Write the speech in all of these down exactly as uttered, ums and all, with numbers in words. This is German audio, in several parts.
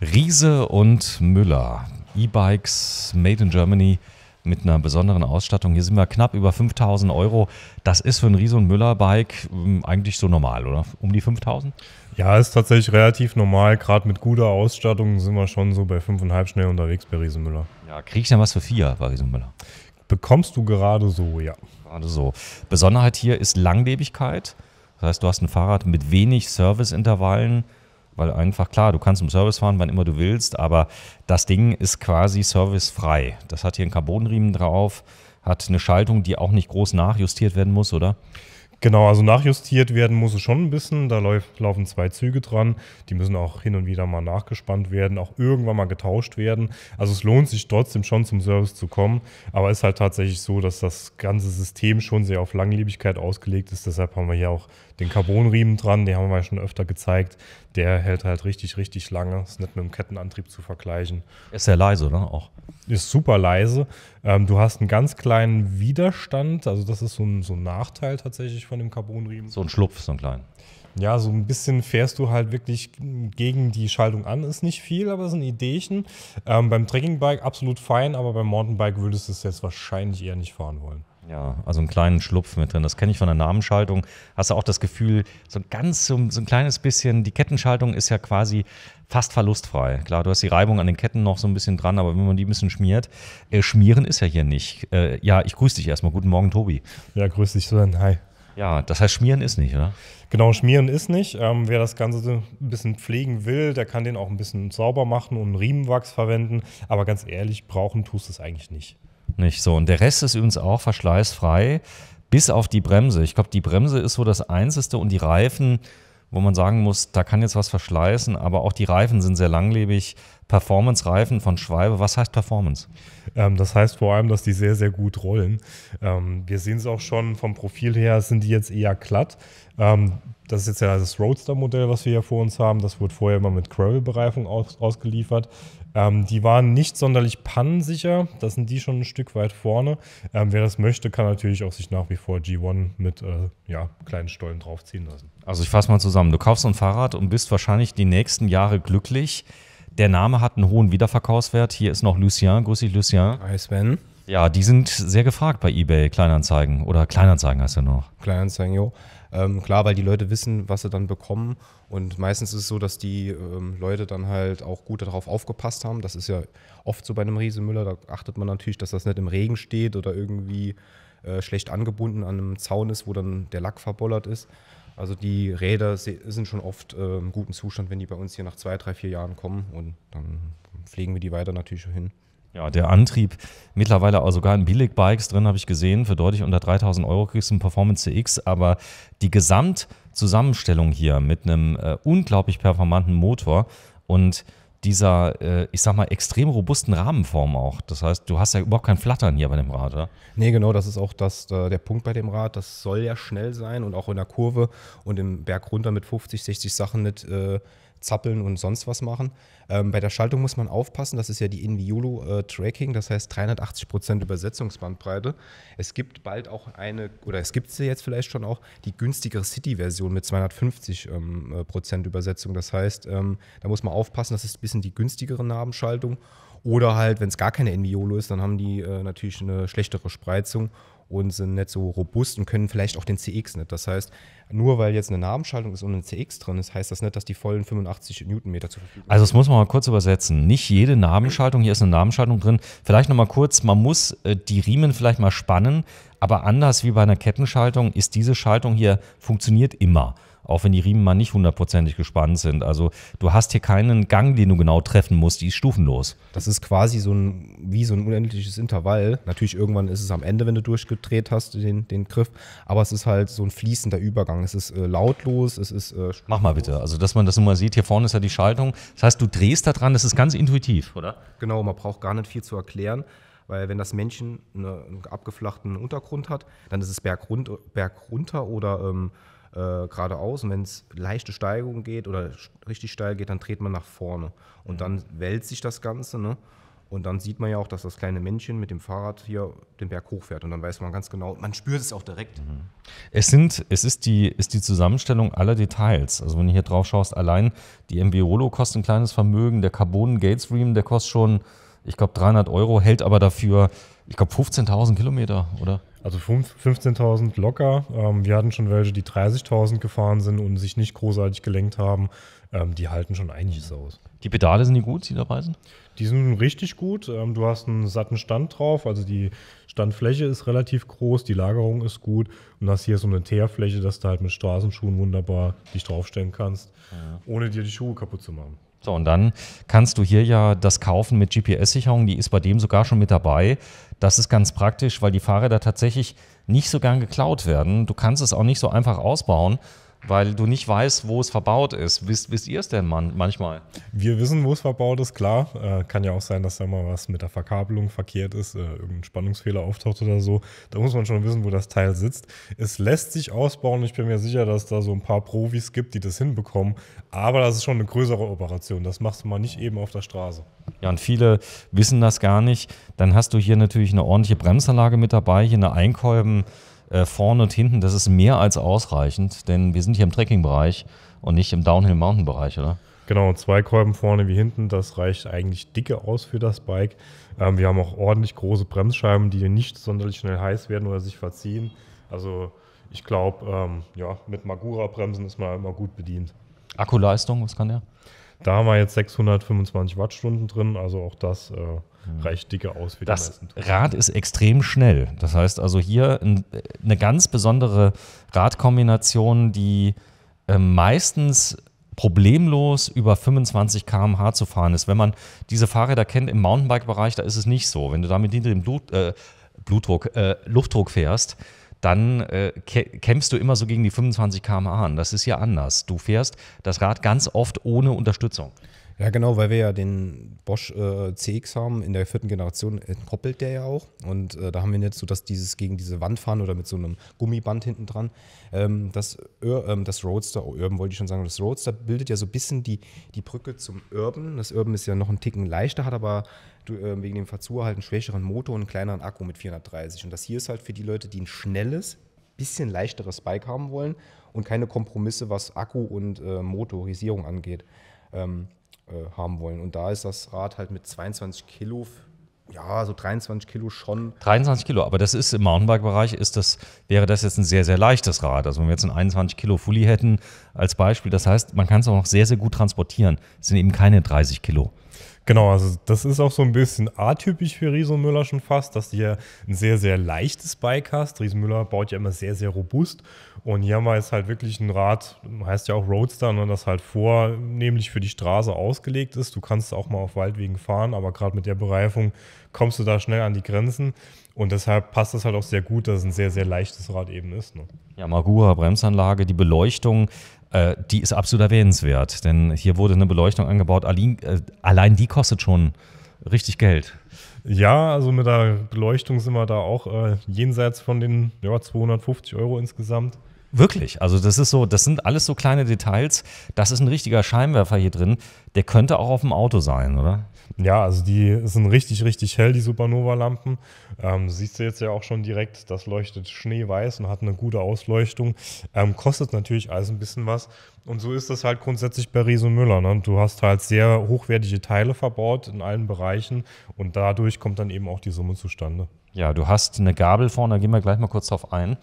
Riese und Müller, E-Bikes made in Germany mit einer besonderen Ausstattung. Hier sind wir knapp über fünftausend Euro. Das ist für ein Riese und Müller Bike eigentlich so normal, oder? Um die fünftausend? Ja, ist tatsächlich relativ normal. Gerade mit guter Ausstattung sind wir schon so bei fünfeinhalb schnell unterwegs bei Riese und Müller. Ja, kriege ich dann was für vier bei Riese und Müller? Bekommst du gerade so, ja. Gerade so. Besonderheit hier ist Langlebigkeit. Das heißt, du hast ein Fahrrad mit wenig Serviceintervallen, weil einfach, klar, du kannst im Service fahren, wann immer du willst, aber das Ding ist quasi servicefrei. Das hat hier einen Carbonriemen drauf, hat eine Schaltung, die auch nicht groß nachjustiert werden muss, oder? Genau, also nachjustiert werden muss es schon ein bisschen. Da läuft, laufen zwei Züge dran. Die müssen auch hin und wieder mal nachgespannt werden, auch irgendwann mal getauscht werden. Also es lohnt sich trotzdem schon, zum Service zu kommen. Aber es ist halt tatsächlich so, dass das ganze System schon sehr auf Langlebigkeit ausgelegt ist. Deshalb haben wir hier auch den Carbonriemen dran. Den haben wir schon öfter gezeigt. Der hält halt richtig, richtig lange. Ist nicht mit dem Kettenantrieb zu vergleichen. Ist sehr leise, oder? Auch. Ist super leise. Ähm, du hast einen ganz kleinen Widerstand. Also das ist so ein, so ein Nachteil tatsächlich von dem Carbonriemen. So ein Schlupf, so ein kleinen. Ja, so ein bisschen fährst du halt wirklich gegen die Schaltung an. Ist nicht viel, aber sind Ideechen. Ähm, beim Trekkingbike absolut fein, aber beim Mountainbike würdest du es jetzt wahrscheinlich eher nicht fahren wollen. Ja, also einen kleinen Schlupf mit drin. Das kenne ich von der Namenschaltung. Hast du auch das Gefühl, so ein ganz, so ein kleines bisschen, die Kettenschaltung ist ja quasi fast verlustfrei. Klar, du hast die Reibung an den Ketten noch so ein bisschen dran, aber wenn man die ein bisschen schmiert, äh, schmieren ist ja hier nicht. Äh, ja, ich grüße dich erstmal. Guten Morgen, Tobi. Ja, grüß dich, Sven. Hi. Ja, das heißt, schmieren ist nicht, oder? Genau, schmieren ist nicht. Ähm, wer das Ganze ein bisschen pflegen will, der kann den auch ein bisschen sauber machen und einen Riemenwachs verwenden. Aber ganz ehrlich, brauchen tust du es eigentlich nicht. Nicht so. Und der Rest ist übrigens auch verschleißfrei, bis auf die Bremse. Ich glaube, die Bremse ist so das Einzige und die Reifen, wo man sagen muss, da kann jetzt was verschleißen, aber auch die Reifen sind sehr langlebig. Performance-Reifen von Schwalbe. Was heißt Performance? Ähm, das heißt vor allem, dass die sehr, sehr gut rollen. Ähm, wir sehen es auch schon vom Profil her, sind die jetzt eher glatt. Ähm, das ist jetzt ja das Roadster-Modell, was wir hier vor uns haben. Das wurde vorher immer mit Gravel-Bereifung aus ausgeliefert. Ähm, die waren nicht sonderlich pannensicher. Das sind die schon ein Stück weit vorne. Ähm, wer das möchte, kann natürlich auch sich nach wie vor G eins mit äh, ja, kleinen Stollen draufziehen lassen. Also ich fasse mal zusammen. Du kaufst ein Fahrrad und bist wahrscheinlich die nächsten Jahre glücklich. Der Name hat einen hohen Wiederverkaufswert. Hier ist noch Lucien. Grüß dich, Lucien. Hi, Sven. Ja, die sind sehr gefragt bei eBay Kleinanzeigen. Oder Kleinanzeigen heißt ja noch. Kleinanzeigen, jo. Ähm, klar, weil die Leute wissen, was sie dann bekommen. Und meistens ist es so, dass die ähm, Leute dann halt auch gut darauf aufgepasst haben. Das ist ja oft so bei einem Riese Müller. Da achtet man natürlich, dass das nicht im Regen steht oder irgendwie äh, schlecht angebunden an einem Zaun ist, wo dann der Lack verbollert ist. Also die Räder sind schon oft äh, im guten Zustand, wenn die bei uns hier nach zwei, drei, vier Jahren kommen und dann pflegen wir die weiter natürlich hin. Ja, der Antrieb mittlerweile auch sogar in Billigbikes drin, habe ich gesehen, für deutlich unter dreitausend Euro kriegst du einen Performance C X, aber die Gesamtzusammenstellung hier mit einem äh, unglaublich performanten Motor und dieser, äh, ich sag mal, extrem robusten Rahmenform auch. Das heißt, du hast ja überhaupt kein Flattern hier bei dem Rad, oder? Nee, genau, das ist auch das, äh, der Punkt bei dem Rad. Das soll ja schnell sein und auch in der Kurve und im Berg runter mit fünfzig, sechzig Sachen nicht äh, zappeln und sonst was machen. Ähm, bei der Schaltung muss man aufpassen, das ist ja die Enviolo äh, Tracking, das heißt dreihundertachtzig Prozent Übersetzungsbandbreite. Es gibt bald auch eine, oder es gibt sie jetzt vielleicht schon auch, die günstigere City-Version mit zweihundertfünfzig Prozent ähm, Prozent Übersetzung. Das heißt, ähm, da muss man aufpassen, das ist ein bisschen die günstigere Nabenschaltung. Oder halt, wenn es gar keine Enviolo ist, dann haben die äh, natürlich eine schlechtere Spreizung und sind nicht so robust und können vielleicht auch den C X nicht. Das heißt, nur weil jetzt eine Nabenschaltung ist und ein C X drin ist, heißt das nicht, dass die vollen fünfundachtzig Newtonmeter zur Verfügung haben. Also das muss man mal kurz übersetzen. Nicht jede Nabenschaltung, hier ist eine Nabenschaltung drin. Vielleicht nochmal kurz, man muss die Riemen vielleicht mal spannen, aber anders wie bei einer Kettenschaltung ist diese Schaltung hier, funktioniert immer. Auch wenn die Riemen mal nicht hundertprozentig gespannt sind. Also du hast hier keinen Gang, den du genau treffen musst, die ist stufenlos. Das ist quasi so ein, wie so ein unendliches Intervall. Natürlich irgendwann ist es am Ende, wenn du durchgedreht hast, den, den Griff. Aber es ist halt so ein fließender Übergang. Es ist äh, lautlos, es ist äh, mach mal bitte, also dass man das nun mal sieht, hier vorne ist ja die Schaltung. Das heißt, du drehst da dran, das ist ganz intuitiv, oder? Genau, man braucht gar nicht viel zu erklären. Weil wenn das Männchen eine, einen abgeflachten Untergrund hat, dann ist es bergrund, bergrunter oder ähm, Äh, geradeaus und wenn es leichte Steigung geht oder richtig steil geht, dann dreht man nach vorne und dann wälzt sich das Ganze, ne? Und dann sieht man ja auch, dass das kleine Männchen mit dem Fahrrad hier den Berg hochfährt. Und dann weiß man ganz genau, man spürt es auch direkt. Es, sind, es ist, die, ist die Zusammenstellung aller Details. Also wenn du hier drauf schaust, allein die Enviolo kostet ein kleines Vermögen. Der Carbon Gates Riem, der kostet schon, ich glaube, dreihundert Euro, hält aber dafür, ich glaube, fünfzehntausend Kilometer, oder? Also fünfzehntausend locker. Wir hatten schon welche, die dreißigtausend gefahren sind und sich nicht großartig gelenkt haben. Die halten schon einiges aus. Die Pedale, sind die gut, die dabei sind? Die sind richtig gut. Du hast einen satten Stand drauf. Also die Standfläche ist relativ groß, die Lagerung ist gut. Und hast hier so eine Teerfläche, dass du halt mit Straßenschuhen wunderbar dich draufstellen kannst, ja, ohne dir die Schuhe kaputt zu machen. So, und dann kannst du hier ja das kaufen mit G P S-Sicherung, die ist bei dem sogar schon mit dabei. Das ist ganz praktisch, weil die Fahrräder tatsächlich nicht so gern geklaut werden. Du kannst es auch nicht so einfach ausbauen, weil du nicht weißt, wo es verbaut ist. Wisst, wisst ihr es denn man, manchmal? Wir wissen, wo es verbaut ist, klar. Äh, kann ja auch sein, dass da mal was mit der Verkabelung verkehrt ist, äh, irgendein Spannungsfehler auftaucht oder so. Da muss man schon wissen, wo das Teil sitzt. Es lässt sich ausbauen. Ich bin mir sicher, dass da so ein paar Profis gibt, die das hinbekommen. Aber das ist schon eine größere Operation. Das machst du mal nicht eben auf der Straße. Ja, und viele wissen das gar nicht. Dann hast du hier natürlich eine ordentliche Bremsanlage mit dabei, hier eine Einkolben. Vorne und hinten, das ist mehr als ausreichend, denn wir sind hier im Trekking-Bereich und nicht im Downhill-Mountain-Bereich, oder? Genau, zwei Kolben vorne wie hinten, das reicht eigentlich dicke aus für das Bike. Ähm, wir haben auch ordentlich große Bremsscheiben, die nicht sonderlich schnell heiß werden oder sich verziehen. Also ich glaube, ähm, ja, mit Magura-Bremsen ist man immer gut bedient. Akkuleistung, was kann der? Da haben wir jetzt sechshundertfünfundzwanzig Wattstunden drin, also auch das äh, reicht dicke aus für die meisten. Das Rad ist extrem schnell. Das heißt also hier ein, eine ganz besondere Radkombination, die äh, meistens problemlos über fünfundzwanzig Kilometer pro Stunde zu fahren ist. Wenn man diese Fahrräder kennt im Mountainbike-Bereich, da ist es nicht so. Wenn du damit hinter dem Blut, äh, Blutdruck, äh, Luftdruck fährst, dann äh, kämpfst du immer so gegen die fünfundzwanzig Kilometer pro Stunde an. Das ist hier anders. Du fährst das Rad ganz oft ohne Unterstützung. Ja genau, weil wir ja den Bosch äh, C X haben, in der vierten Generation entkoppelt der ja auch. Und äh, da haben wir jetzt so, dass dieses gegen diese Wand fahren oder mit so einem Gummiband hinten dran, ähm, das, äh, das Roadster, Urban wollte ich schon sagen, das Roadster bildet ja so ein bisschen die, die Brücke zum Urban. Das Urban ist ja noch ein Ticken leichter, hat aber du, äh, wegen dem Fazua halt einen schwächeren Motor und einen kleineren Akku mit vierhundertdreißig. Und das hier ist halt für die Leute, die ein schnelles, bisschen leichteres Bike haben wollen und keine Kompromisse, was Akku und äh, Motorisierung angeht. Ähm, haben wollen. Und da ist das Rad halt mit zweiundzwanzig Kilo, ja, so dreiundzwanzig Kilo schon. dreiundzwanzig Kilo, aber das ist im Mountainbike-Bereich, ist das, wäre das jetzt ein sehr, sehr leichtes Rad. Also wenn wir jetzt ein einundzwanzig Kilo Fully hätten als Beispiel, das heißt, man kann es auch noch sehr, sehr gut transportieren. Es sind eben keine dreißig Kilo. Genau, also das ist auch so ein bisschen atypisch für Riese und Müller schon fast, dass du hier ein sehr, sehr leichtes Bike hast. Riese und Müller baut ja immer sehr, sehr robust. Und hier haben wir jetzt halt wirklich ein Rad, heißt ja auch Roadster, ne, das halt vornehmlich für die Straße ausgelegt ist. Du kannst auch mal auf Waldwegen fahren, aber gerade mit der Bereifung kommst du da schnell an die Grenzen. Und deshalb passt das halt auch sehr gut, dass es ein sehr, sehr leichtes Rad eben ist. Ne? Ja, Magura, Bremsanlage, die Beleuchtung, äh, die ist absolut erwähnenswert. Denn hier wurde eine Beleuchtung angebaut, allein, äh, allein die kostet schon richtig Geld. Ja, also mit der Beleuchtung sind wir da auch äh, jenseits von den ja, zweihundertfünfzig Euro insgesamt. Wirklich, also das ist so, das sind alles so kleine Details. Das ist ein richtiger Scheinwerfer hier drin. Der könnte auch auf dem Auto sein, oder? Ja, also die sind richtig, richtig hell, die Supernova-Lampen. Ähm, siehst du jetzt ja auch schon direkt, das leuchtet schneeweiß und hat eine gute Ausleuchtung. Ähm, kostet natürlich alles ein bisschen was. Und so ist das halt grundsätzlich bei Riese und Müller. Ne? Du hast halt sehr hochwertige Teile verbaut in allen Bereichen und dadurch kommt dann eben auch die Summe zustande. Ja, du hast eine Gabel vorne, da gehen wir gleich mal kurz drauf ein.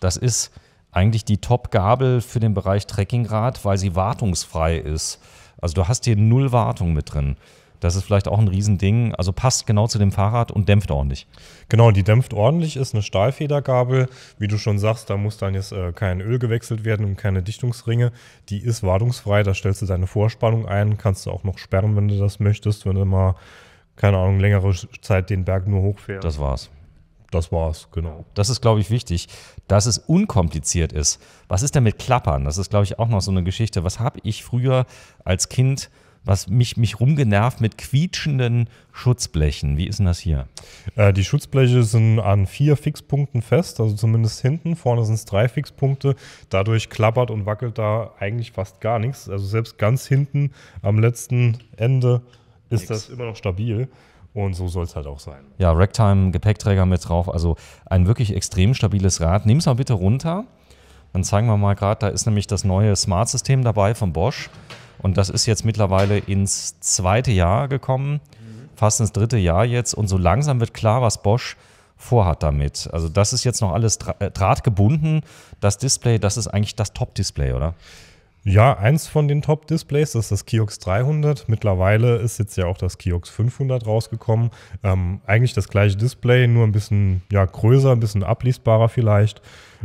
Das ist eigentlich die Top-Gabel für den Bereich Trekkingrad, weil sie wartungsfrei ist. Also du hast hier null Wartung mit drin. Das ist vielleicht auch ein Riesending. Also passt genau zu dem Fahrrad und dämpft ordentlich. Genau, die dämpft ordentlich, ist eine Stahlfedergabel. Wie du schon sagst, da muss dann jetzt äh, kein Öl gewechselt werden und keine Dichtungsringe. Die ist wartungsfrei, da stellst du deine Vorspannung ein, kannst du auch noch sperren, wenn du das möchtest, wenn du mal, keine Ahnung, längere Zeit den Berg nur hochfährst. Das war's. Das war's, genau. Das ist, glaube ich, wichtig, dass es unkompliziert ist. Was ist denn mit Klappern? Das ist, glaube ich, auch noch so eine Geschichte. Was habe ich früher als Kind, was mich, mich rumgenervt mit quietschenden Schutzblechen? Wie ist denn das hier? Äh, die Schutzbleche sind an vier Fixpunkten fest, also zumindest hinten. Vorne sind es drei Fixpunkte. Dadurch klappert und wackelt da eigentlich fast gar nichts. Also selbst ganz hinten am letzten Ende ist das immer noch stabil. Und so soll es halt auch sein. Ja, Racktime, Gepäckträger mit drauf, also ein wirklich extrem stabiles Rad. Nimm es mal bitte runter, dann zeigen wir mal gerade, da ist nämlich das neue Smart-System dabei von Bosch. Und das ist jetzt mittlerweile ins zweite Jahr gekommen, fast ins dritte Jahr jetzt. Und so langsam wird klar, was Bosch vorhat damit. Also das ist jetzt noch alles drahtgebunden. Das Display, das ist eigentlich das Top-Display, oder? Ja, eins von den Top-Displays, das ist das Kiox dreihundert. Mittlerweile ist jetzt ja auch das Kiox fünfhundert rausgekommen. Ähm, eigentlich das gleiche Display, nur ein bisschen ja, größer, ein bisschen ablesbarer vielleicht.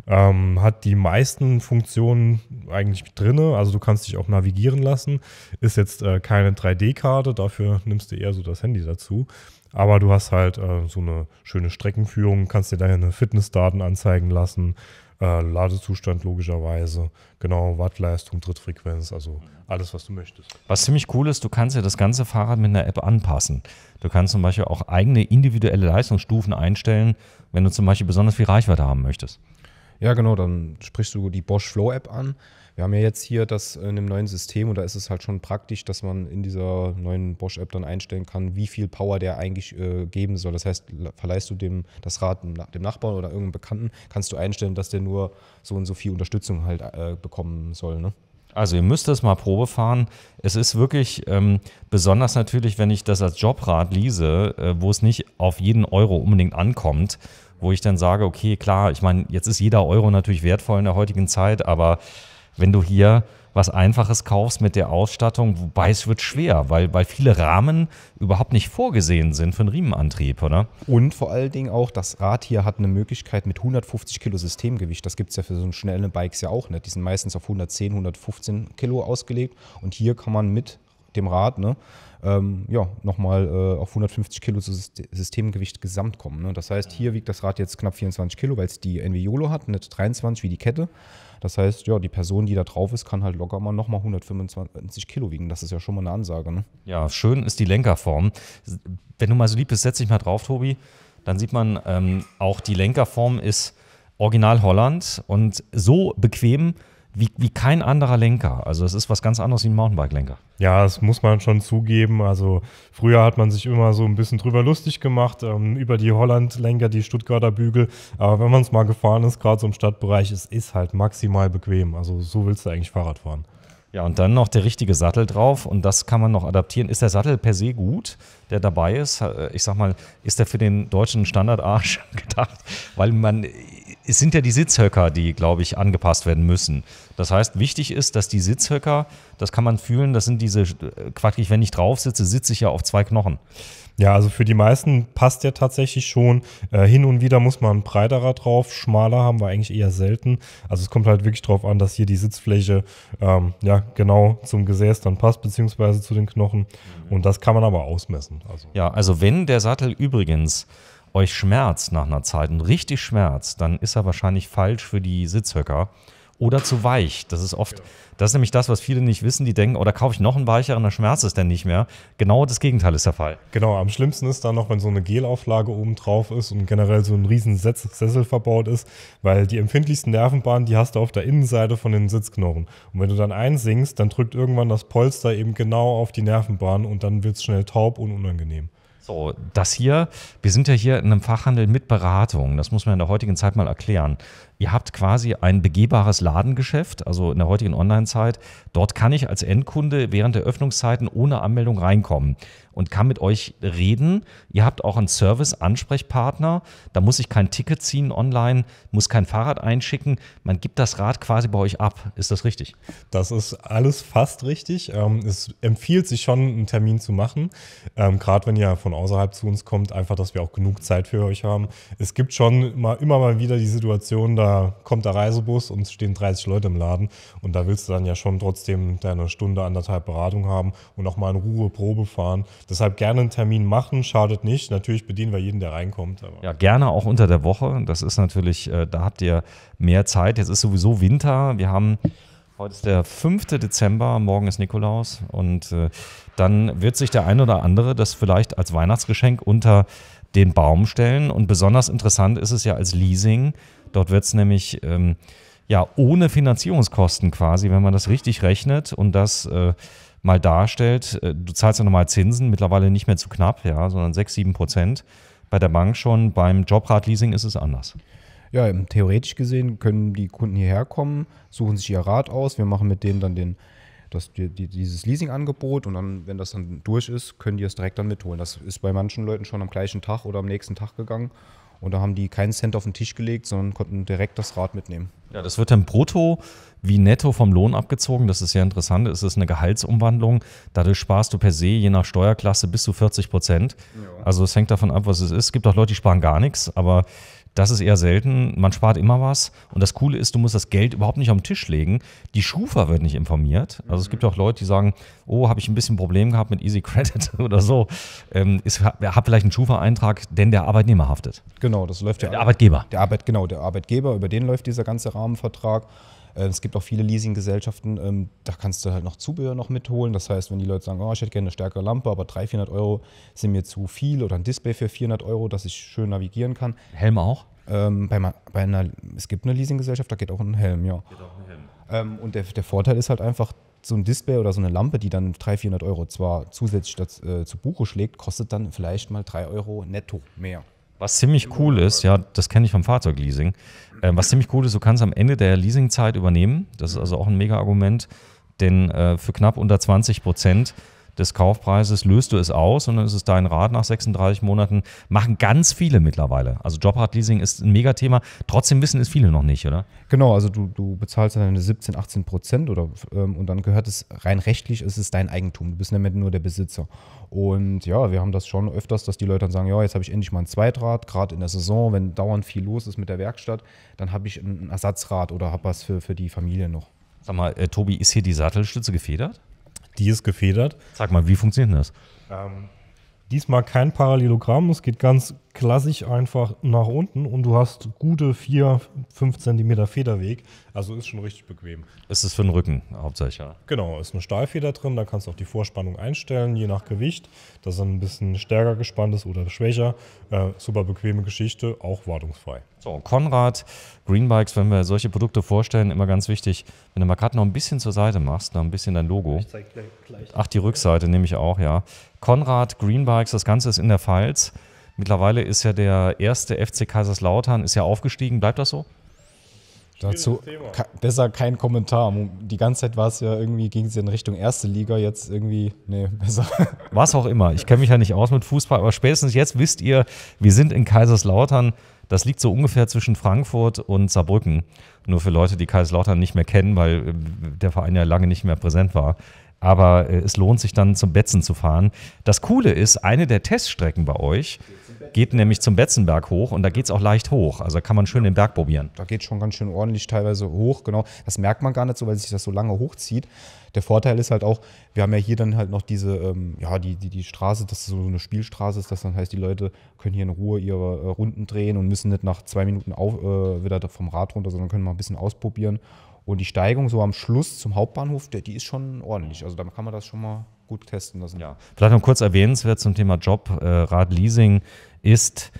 Ähm, hat die meisten Funktionen eigentlich drin, also du kannst dich auch navigieren lassen. Ist jetzt äh, keine drei D Karte, dafür nimmst du eher so das Handy dazu. Aber du hast halt äh, so eine schöne Streckenführung, kannst dir deine Fitnessdaten anzeigen lassen. Äh, Ladezustand logischerweise, genau, Wattleistung, Trittfrequenz, also alles, was du möchtest. Was ziemlich cool ist, du kannst ja das ganze Fahrrad mit einer App anpassen. Du kannst zum Beispiel auch eigene individuelle Leistungsstufen einstellen, wenn du zum Beispiel besonders viel Reichweite haben möchtest. Ja, genau, dann sprichst du die Bosch Flow App an. Wir haben ja jetzt hier das in dem neuen System und da ist es halt schon praktisch, dass man in dieser neuen Bosch App dann einstellen kann, wie viel Power der eigentlich äh, geben soll. Das heißt, verleihst du dem das Rad dem Nachbarn oder irgendeinem Bekannten, kannst du einstellen, dass der nur so und so viel Unterstützung halt äh, bekommen soll, ne? Also ihr müsst das mal Probe fahren. Es ist wirklich ähm, besonders natürlich, wenn ich das als Jobrad lease, äh, wo es nicht auf jeden Euro unbedingt ankommt, wo ich dann sage, okay, klar, ich meine, jetzt ist jeder Euro natürlich wertvoll in der heutigen Zeit, aber wenn du hier was Einfaches kaufst mit der Ausstattung, wobei es wird schwer, weil, weil viele Rahmen überhaupt nicht vorgesehen sind für einen Riemenantrieb, oder? Und vor allen Dingen auch, das Rad hier hat eine Möglichkeit mit hundertfünfzig Kilo Systemgewicht. Das gibt es ja für so einen schnellen Bikes ja auch nicht. Die sind meistens auf hundertzehn, hundertfünfzehn Kilo ausgelegt und hier kann man mit dem Rad, ne, ähm, ja, nochmal äh, auf hundertfünfzig Kilo Systemgewicht gesamt kommen. Ne? Das heißt, hier wiegt das Rad jetzt knapp vierundzwanzig Kilo, weil es die Enviolo hat, nicht dreiundzwanzig wie die Kette. Das heißt, ja, die Person, die da drauf ist, kann halt locker mal nochmal hundertfünfundzwanzig Kilo wiegen. Das ist ja schon mal eine Ansage. Ne? Ja, schön ist die Lenkerform. Wenn du mal so lieb bist, setz dich mal drauf, Tobi. Dann sieht man, ähm, auch die Lenkerform ist original Holland und so bequem, Wie, wie kein anderer Lenker. Also es ist was ganz anderes wie ein Mountainbike-Lenker. Ja, das muss man schon zugeben. Also früher hat man sich immer so ein bisschen drüber lustig gemacht, ähm, über die Holland-Lenker, die Stuttgarter Bügel. Aber wenn man es mal gefahren ist, gerade so im Stadtbereich, es ist halt maximal bequem. Also so willst du eigentlich Fahrrad fahren. Ja, und dann noch der richtige Sattel drauf und das kann man noch adaptieren. Ist der Sattel per se gut, der dabei ist? Ich sag mal, ist der für den deutschen Standardarsch gedacht? Weil man, es sind ja die Sitzhöcker, die, glaube ich, angepasst werden müssen. Das heißt, wichtig ist, dass die Sitzhöcker, das kann man fühlen, das sind diese, quatschig, wenn ich drauf sitze, sitze ich ja auf zwei Knochen. Ja, also für die meisten passt der tatsächlich schon. Äh, hin und wieder muss man ein breiterer drauf, schmaler haben wir eigentlich eher selten. Also es kommt halt wirklich drauf an, dass hier die Sitzfläche ähm, ja, genau zum Gesäß dann passt, beziehungsweise zu den Knochen. Und das kann man aber ausmessen. Also. Ja, also wenn der Sattel übrigens euch schmerzt nach einer Zeit und richtig schmerzt, dann ist er wahrscheinlich falsch für die Sitzhöcker. Oder zu weich. Das ist oft, das ist nämlich das, was viele nicht wissen. Die denken, oh, da kaufe ich noch einen weicheren, dann schmerzt es denn nicht mehr. Genau das Gegenteil ist der Fall. Genau, am schlimmsten ist dann noch, wenn so eine Gelauflage oben drauf ist und generell so ein riesen Sessel verbaut ist, weil die empfindlichsten Nervenbahnen, die hast du auf der Innenseite von den Sitzknochen. Und wenn du dann einsinkst, dann drückt irgendwann das Polster eben genau auf die Nervenbahn und dann wird es schnell taub und unangenehm. So, das hier, wir sind ja hier in einem Fachhandel mit Beratung, das muss man in der heutigen Zeit mal erklären. Ihr habt quasi ein begehbares Ladengeschäft, also in der heutigen Online-Zeit. Dort kann ich als Endkunde während der Öffnungszeiten ohne Anmeldung reinkommen und kann mit euch reden. Ihr habt auch einen Service-Ansprechpartner, da muss ich kein Ticket ziehen online, muss kein Fahrrad einschicken. Man gibt das Rad quasi bei euch ab. Ist das richtig? Das ist alles fast richtig. Es empfiehlt sich schon, einen Termin zu machen, gerade wenn ihr von außerhalb zu uns kommt, einfach, dass wir auch genug Zeit für euch haben. Es gibt schon immer, immer mal wieder die Situation, da kommt der Reisebus und es stehen dreißig Leute im Laden und da willst du dann ja schon trotzdem deine Stunde, anderthalb Beratung haben und auch mal in Ruhe Probe fahren. Deshalb gerne einen Termin machen, schadet nicht. Natürlich bedienen wir jeden, der reinkommt. Aber ja, gerne auch unter der Woche. Das ist natürlich, da habt ihr mehr Zeit. Jetzt ist sowieso Winter. Wir haben... Heute ist der fünfte Dezember, morgen ist Nikolaus und äh, dann wird sich der ein oder andere das vielleicht als Weihnachtsgeschenk unter den Baum stellen. Und besonders interessant ist es ja als Leasing. Dort wird es nämlich ähm, ja, ohne Finanzierungskosten quasi, wenn man das richtig rechnet und das äh, mal darstellt, du zahlst ja nochmal Zinsen, mittlerweile nicht mehr zu knapp, ja, sondern sechs, sieben Prozent. Bei der Bank schon, beim Jobrad-Leasing ist es anders. Ja, theoretisch gesehen können die Kunden hierher kommen, suchen sich ihr Rad aus, wir machen mit denen dann den, das, die, dieses Leasing-Angebot und dann, wenn das dann durch ist, können die es direkt dann mitholen. Das ist bei manchen Leuten schon am gleichen Tag oder am nächsten Tag gegangen. Und da haben die keinen Cent auf den Tisch gelegt, sondern konnten direkt das Rad mitnehmen. Ja, das wird dann brutto wie netto vom Lohn abgezogen. Das ist ja interessant. Es ist eine Gehaltsumwandlung. Dadurch sparst du per se, je nach Steuerklasse, bis zu vierzig Prozent. Ja. Also es hängt davon ab, was es ist. Es gibt auch Leute, die sparen gar nichts, aber das ist eher selten. Man spart immer was. Und das Coole ist, du musst das Geld überhaupt nicht auf den Tisch legen. Die Schufa wird nicht informiert. Also es gibt auch Leute, die sagen, oh, habe ich ein bisschen ein Problem gehabt mit Easy Credit oder so. Ähm, ich habe vielleicht einen Schufa-Eintrag, denn der Arbeitnehmer haftet. Genau, das läuft der, der Arbeitgeber. Der Arbeit, genau, der Arbeitgeber, über den läuft dieser ganze Rahmenvertrag. Es gibt auch viele Leasinggesellschaften, da kannst du halt noch Zubehör noch mitholen. Das heißt, wenn die Leute sagen, oh, ich hätte gerne eine stärkere Lampe, aber dreihundert, vierhundert Euro sind mir zu viel oder ein Display für vierhundert Euro, dass ich schön navigieren kann. Helm auch? Ähm, bei, bei einer, es gibt eine Leasinggesellschaft, da geht auch ein Helm, ja. Geht auch ein Helm. Ähm, und der, der Vorteil ist halt einfach, so ein Display oder so eine Lampe, die dann dreihundert, vierhundert Euro zwar zusätzlich das, äh, zu Buche schlägt, kostet dann vielleicht mal drei Euro netto mehr. Was ziemlich cool ist, ja, das kenne ich vom Fahrzeugleasing, äh, was ziemlich cool ist, du kannst am Ende der Leasingzeit übernehmen, das ist also auch ein Mega-Argument, denn äh, für knapp unter zwanzig Prozent des Kaufpreises löst du es aus und dann ist es dein Rad nach sechsunddreißig Monaten, machen ganz viele mittlerweile. Also Jobrad-Leasing ist ein Megathema, trotzdem wissen es viele noch nicht, oder? Genau, also du, du bezahlst dann deine siebzehn, achtzehn Prozent oder, ähm, und dann gehört es rein rechtlich, ist es dein Eigentum, du bist nämlich nur der Besitzer. Und ja, wir haben das schon öfters, dass die Leute dann sagen, ja, jetzt habe ich endlich mal ein Zweitrad, gerade in der Saison, wenn dauernd viel los ist mit der Werkstatt, dann habe ich ein Ersatzrad oder habe was für, für die Familie noch. Sag mal, äh, Tobi, ist hier die Sattelstütze gefedert? Die ist gefedert. Sag mal, wie funktioniert das? Ähm, diesmal kein Parallelogramm, es geht ganz klassisch einfach nach unten und du hast gute vier, fünf Zentimeter Federweg, also ist schon richtig bequem. Ist es für den Rücken hauptsächlich, ja? Genau, ist eine Stahlfeder drin, da kannst du auch die Vorspannung einstellen, je nach Gewicht, dass er ein bisschen stärker gespannt ist oder schwächer. Äh, super bequeme Geschichte, auch wartungsfrei. So, Conrad Greenbikes, wenn wir solche Produkte vorstellen, immer ganz wichtig, wenn du mal gerade noch ein bisschen zur Seite machst, noch ein bisschen dein Logo. Ich zeig gleich, gleich. Ach, die Rückseite nehme ich auch, ja. Conrad Greenbikes, das Ganze ist in der Pfalz. Mittlerweile ist ja der erste F C Kaiserslautern, ist ja aufgestiegen. Bleibt das so? Dazu besser kein Kommentar. Die ganze Zeit war es ja irgendwie, ging es in Richtung erste Liga, jetzt irgendwie, nee, besser. Was auch immer. Ich kenne mich ja nicht aus mit Fußball, aber spätestens jetzt wisst ihr, wir sind in Kaiserslautern. Das liegt so ungefähr zwischen Frankfurt und Saarbrücken. Nur für Leute, die Kaiserslautern nicht mehr kennen, weil der Verein ja lange nicht mehr präsent war. Aber es lohnt sich dann, zum Betzen zu fahren. Das Coole ist, eine der Teststrecken bei euch geht nämlich zum Betzenberg hoch und da geht es auch leicht hoch. Also da kann man schön den Berg probieren. Da geht es schon ganz schön ordentlich teilweise hoch, genau. Das merkt man gar nicht so, weil sich das so lange hochzieht. Der Vorteil ist halt auch, wir haben ja hier dann halt noch diese, ähm, ja, die, die, die Straße, dass so eine Spielstraße ist, das dann heißt, die Leute können hier in Ruhe ihre äh, Runden drehen und müssen nicht nach zwei Minuten auf, äh, wieder vom Rad runter, sondern können mal ein bisschen ausprobieren. Und die Steigung so am Schluss zum Hauptbahnhof, die ist schon ordentlich. Also da kann man das schon mal gut testen lassen. Ja. Vielleicht noch kurz erwähnenswert zum Thema Job, äh, Radleasing ist,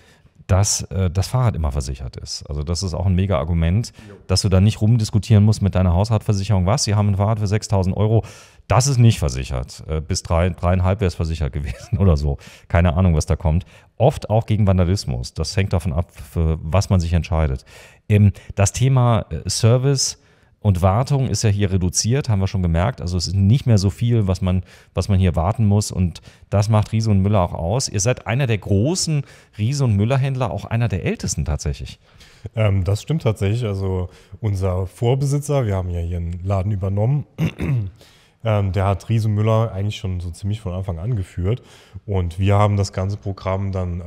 dass äh, das Fahrrad immer versichert ist. Also das ist auch ein mega Argument, dass du da nicht rumdiskutieren musst mit deiner Hausratversicherung. Was, sie haben ein Fahrrad für sechstausend Euro, das ist nicht versichert. Äh, bis drei, dreieinhalb wäre es versichert gewesen oder so. Keine Ahnung, was da kommt. Oft auch gegen Vandalismus. Das hängt davon ab, für was man sich entscheidet. Ähm, das Thema äh, Service und Wartung ist ja hier reduziert, haben wir schon gemerkt. Also es ist nicht mehr so viel, was man, was man hier warten muss. Und das macht Riese und Müller auch aus. Ihr seid einer der großen Riese und Müller-Händler, auch einer der ältesten tatsächlich. Ähm, das stimmt tatsächlich. Also unser Vorbesitzer, wir haben ja hier einen Laden übernommen, ähm, der hat Riese und Müller eigentlich schon so ziemlich von Anfang an geführt. Und wir haben das ganze Programm dann äh,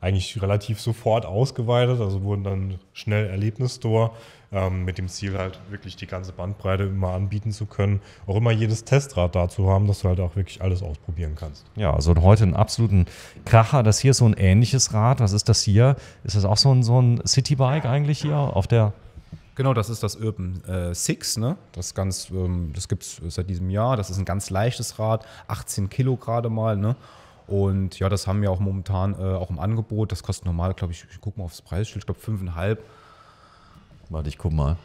eigentlich relativ sofort ausgeweitet. Also wurden dann schnell Erlebnisstore. Ähm, mit dem Ziel halt wirklich die ganze Bandbreite immer anbieten zu können, auch immer jedes Testrad dazu haben, dass du halt auch wirklich alles ausprobieren kannst. Ja, also heute einen absoluten Kracher. Das hier ist so ein ähnliches Rad. Was ist das hier? Ist das auch so ein, so ein Citybike eigentlich hier auf der? Genau, das ist das Urban äh, Six, ne? Das, ganz, ähm, das gibt es seit diesem Jahr. Das ist ein ganz leichtes Rad, achtzehn Kilo gerade mal, ne? Und ja, das haben wir auch momentan äh, auch im Angebot. Das kostet normal, glaube ich, ich gucke mal aufs Preisschild, ich glaube fünfeinhalb. Warte, ich guck mal.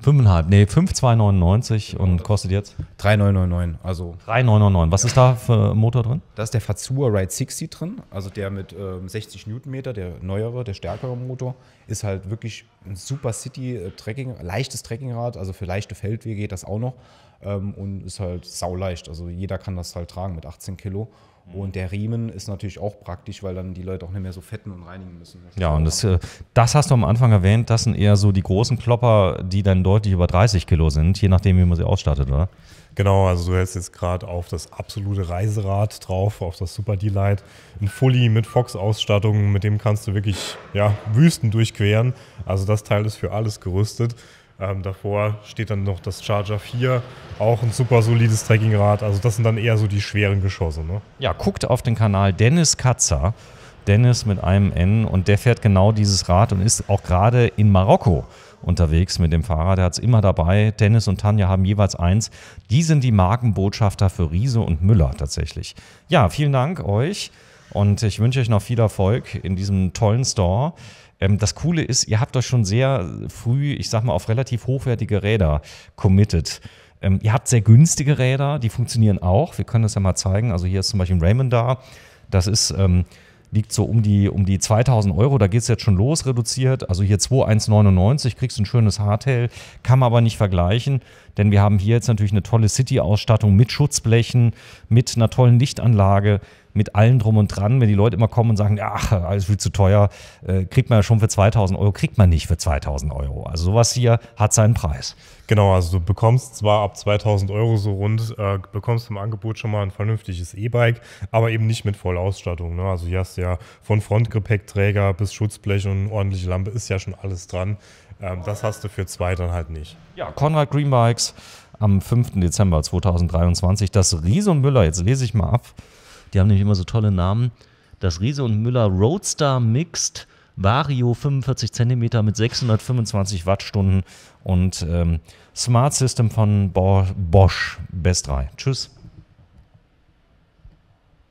fünf Komma fünf, nee, fünf Komma zweihundertneunundneunzig und kostet jetzt? drei Komma neunhundertneunundneunzig, also. drei Komma neunhundertneunzig, was ist da für ein Motor drin? Da ist der Fazua Ride sechzig drin, also der mit ähm, sechzig Newtonmeter, der neuere, der stärkere Motor. Ist halt wirklich ein super City-Trekking, leichtes Trekkingrad, also für leichte Feldwege geht das auch noch. Ähm, und ist halt sauleicht, also jeder kann das halt tragen mit achtzehn Kilo. Und der Riemen ist natürlich auch praktisch, weil dann die Leute auch nicht mehr so fetten und reinigen müssen. Ja, und das, das hast du am Anfang erwähnt, das sind eher so die großen Klopper, die dann deutlich über dreißig Kilo sind, je nachdem, wie man sie ausstattet, oder? Genau, also du hältst jetzt gerade auf das absolute Reiserad drauf, auf das Super D-Lite. Ein Fully mit Fox-Ausstattung, mit dem kannst du wirklich ja, Wüsten durchqueren. Also das Teil ist für alles gerüstet. Ähm, davor steht dann noch das Charger vier, auch ein super solides Trekkingrad. Also das sind dann eher so die schweren Geschosse. Ne? Ja, guckt auf den Kanal Dennis Katzer, Dennis mit einem N, und der fährt genau dieses Rad und ist auch gerade in Marokko unterwegs mit dem Fahrer. Der hat es immer dabei. Dennis und Tanja haben jeweils eins. Die sind die Markenbotschafter für Riese und Müller tatsächlich. Ja, vielen Dank euch und ich wünsche euch noch viel Erfolg in diesem tollen Store. Das Coole ist, ihr habt euch schon sehr früh, ich sag mal, auf relativ hochwertige Räder committed. Ihr habt sehr günstige Räder, die funktionieren auch. Wir können das ja mal zeigen. Also hier ist zum Beispiel ein Raymond da. Das ist, ähm, liegt so um die, um die zweitausend Euro. Da geht es jetzt schon los, reduziert. Also hier zweitausendeinhundertneunundneunzig, kriegst du ein schönes Hardtail. Kann man aber nicht vergleichen, denn wir haben hier jetzt natürlich eine tolle City-Ausstattung mit Schutzblechen, mit einer tollen Lichtanlage, mit allem drum und dran. Wenn die Leute immer kommen und sagen, ach, alles viel zu teuer, äh, kriegt man ja schon für zweitausend Euro, kriegt man nicht für zweitausend Euro. Also sowas hier hat seinen Preis. Genau, also du bekommst zwar ab zweitausend Euro so rund, äh, bekommst im Angebot schon mal ein vernünftiges E-Bike, aber eben nicht mit Vollausstattung. Ne? Also hier hast du ja von Frontgepäckträger bis Schutzblech und ordentliche Lampe ist ja schon alles dran. Ähm, das hast du für zwei dann halt nicht. Ja, Conrad Greenbikes am fünften Dezember zweitausenddreiundzwanzig. Das Riese und Müller, jetzt lese ich mal ab. Die haben nämlich immer so tolle Namen. Das Riese und Müller Roadster Mixed Vario fünfundvierzig Zentimeter mit sechshundertfünfundzwanzig Wattstunden und ähm, Smart System von Bosch, Bosch. Best drei. Tschüss.